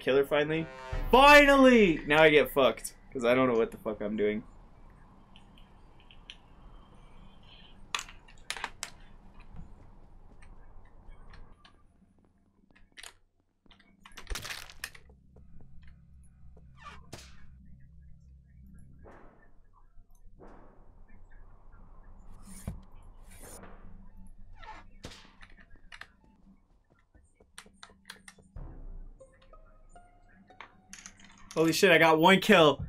Killer finally? Finally! Now I get fucked because I don't know what the fuck I'm doing. Holy shit, I got one kill.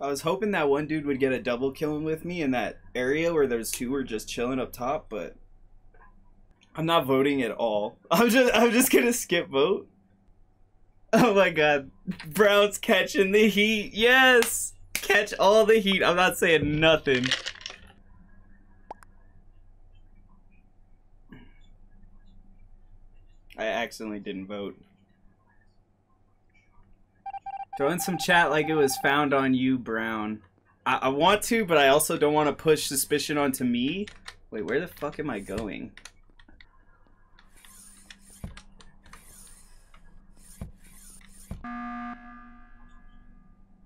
I was hoping that one dude would get a double killing with me in that area where those two were just chilling up top, but I'm not voting at all. I'm just gonna skip vote. Oh my god. Brown's catching the heat. Yes! Catch all the heat. I'm not saying nothing. I accidentally didn't vote. Throw in some chat like it was found on you, Brown. I want to, but I also don't want to push suspicion onto me. Wait, where the fuck am I going?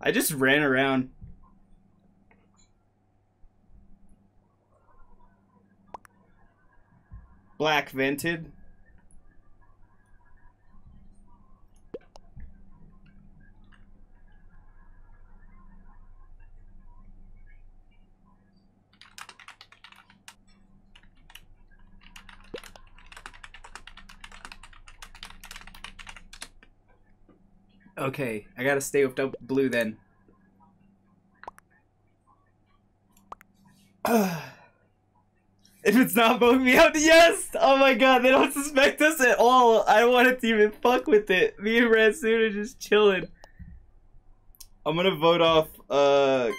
I just ran around. Black vented. Okay, I gotta stay with blue then. If it's not voting me out, yes! Oh my god, they don't suspect us at all. I wanted to even fuck with it. Me and Rasuda are just chilling. I'm gonna vote off, oh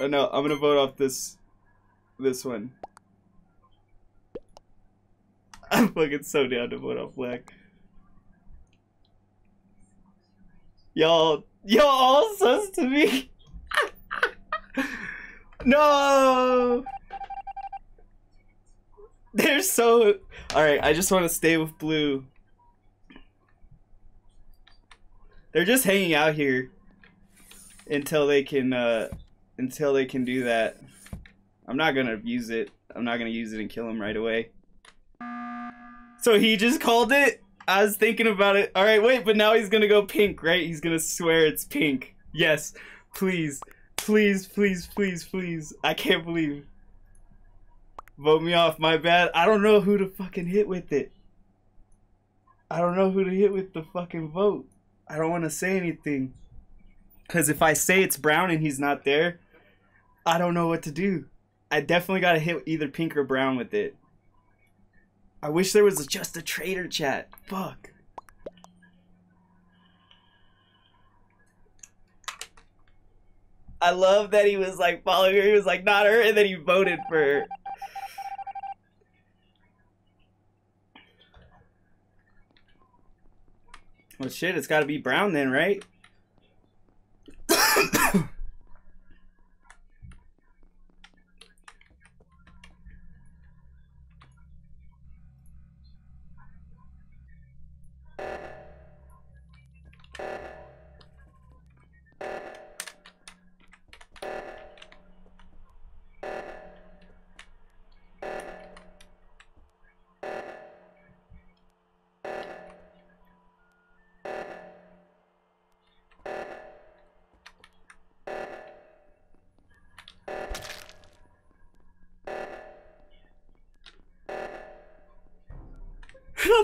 no, I'm gonna vote off this one. I'm fucking so down to vote off black. Y'all all sus to me. No! They're so... Alright, I just want to stay with blue. They're just hanging out here until they can do that. I'm not gonna use it. I'm not gonna use it and kill him right away. So he just called it? I was thinking about it. Alright, wait, but now he's gonna go pink, right? He's gonna swear it's pink. Yes. Please. Please, please, please, please. I can't believe. Vote me off, my bad. I don't know who to fucking hit with it. I don't know who to hit with the fucking vote. I don't want to say anything. Because if I say it's brown and he's not there, I don't know what to do. I definitely gotta hit either pink or brown with it. I wish there was just a traitor chat. Fuck. I love that he was like following her. He was like, not her, and then he voted for her. Well, shit, it's gotta be brown then, right?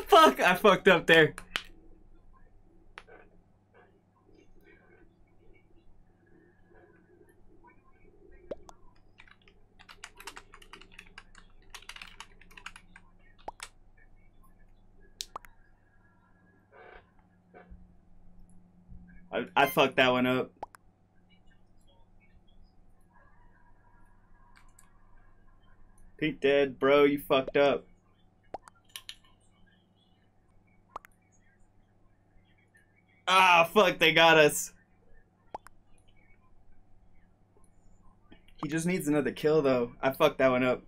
Fuck, I fucked up there. I fucked that one up. Pete dead, bro, you fucked up. Ah, fuck, they got us. He just needs another kill, though. I fucked that one up.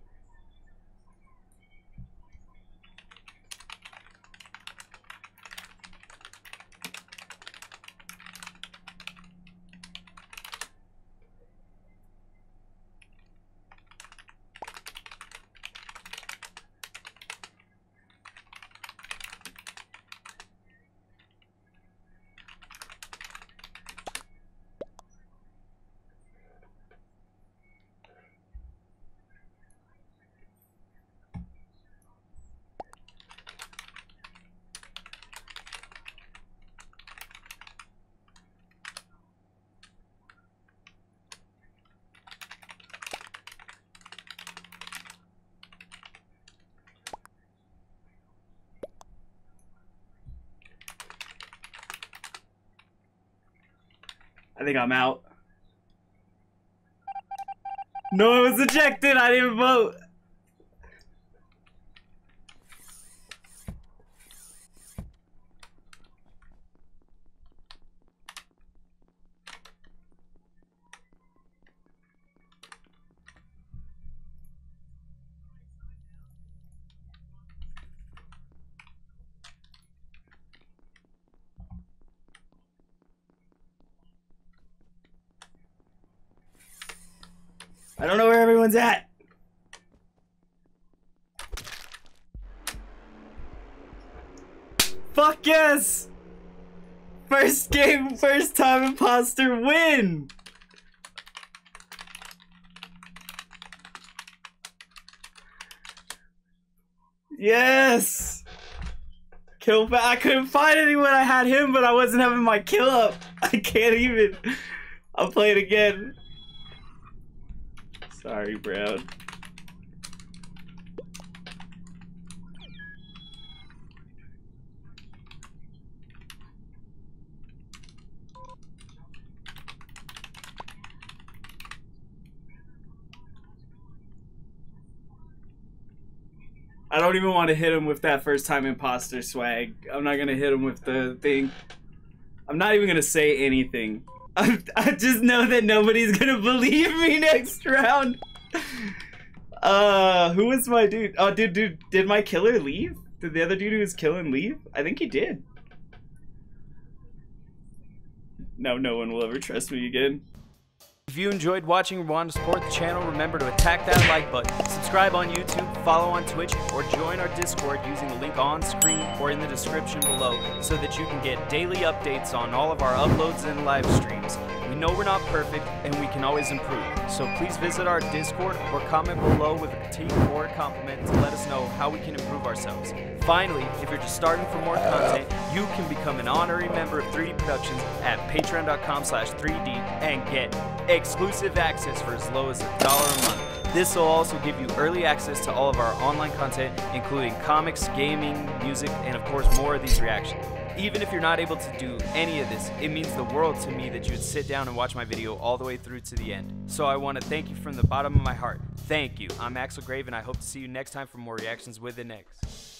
I think I'm out. No, it was ejected. I didn't vote. I don't know where everyone's at. Fuck yes! First game, first time imposter win! Yes! Kill, I couldn't find anyone. I had him, but I wasn't having my kill up. I can't even. I'll play it again. Sorry, Brown. I don't even want to hit him with that first time imposter swag. I'm not gonna hit him with the thing. I'm not even gonna say anything. I just know that nobody's gonna believe me next round. Who was my dude? Oh, did my killer leave? Did the other dude who was killing leave? I think he did. Now no one will ever trust me again. If you enjoyed watching or want to support the channel, remember to attack that like button, subscribe on YouTube, follow on Twitch, or join our Discord using the link on screen or in the description below so that you can get daily updates on all of our uploads and live streams. We know we're not perfect and we can always improve, so please visit our Discord or comment below with a critique or a compliment to let us know how we can improve ourselves. Finally, if you're just starting for more content, you can become an honorary member of 3D Productions at patreon.com/3D and get exclusive access for as low as $1 a month. This will also give you early access to all of our online content, including comics, gaming, music, and of course more of these reactions. Even if you're not able to do any of this, it means the world to me that you would sit down and watch my video all the way through to the end. So I want to thank you from the bottom of my heart. Thank you. I'm Axel Grave, and I hope to see you next time for more reactions with the next.